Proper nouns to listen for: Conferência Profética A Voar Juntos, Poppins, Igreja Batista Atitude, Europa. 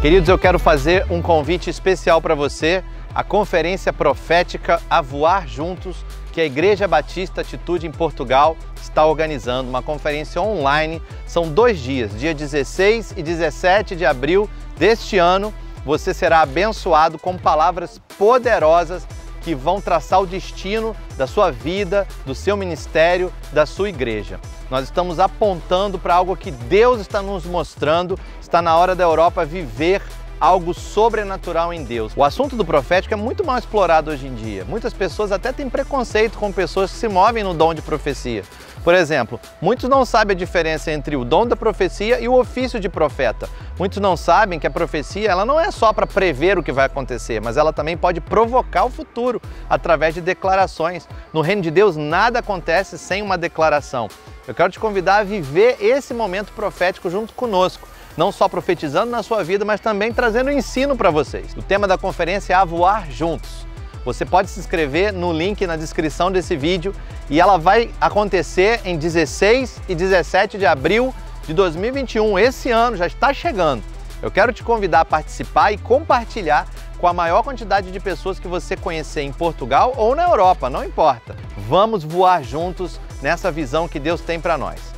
Queridos, eu quero fazer um convite especial para você, a Conferência Profética A Voar Juntos, que a Igreja Batista Atitude em Portugal está organizando, uma conferência online. São 2 dias, dia 16 e 17 de abril deste ano. Você será abençoado com palavras poderosas que vão traçar o destino da sua vida, do seu ministério, da sua igreja. Nós estamos apontando para algo que Deus está nos mostrando. Está na hora da Europa viver algo sobrenatural em Deus. O assunto do profético é muito mal explorado hoje em dia. Muitas pessoas até têm preconceito com pessoas que se movem no dom de profecia. Por exemplo, muitos não sabem a diferença entre o dom da profecia e o ofício de profeta. Muitos não sabem que a profecia, ela não é só para prever o que vai acontecer, mas ela também pode provocar o futuro através de declarações. No reino de Deus, nada acontece sem uma declaração. Eu quero te convidar a viver esse momento profético junto conosco, não só profetizando na sua vida, mas também trazendo ensino para vocês. O tema da conferência é A Voar Juntos. Você pode se inscrever no link na descrição desse vídeo e ela vai acontecer em 16 e 17 de abril de 2021. Esse ano já está chegando. Eu quero te convidar a participar e compartilhar com a maior quantidade de pessoas que você conhecer em Portugal ou na Europa, não importa. Vamos voar juntos nessa visão que Deus tem para nós.